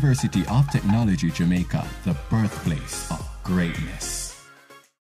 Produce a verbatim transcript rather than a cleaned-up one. University of Technology, Jamaica, the birthplace of greatness.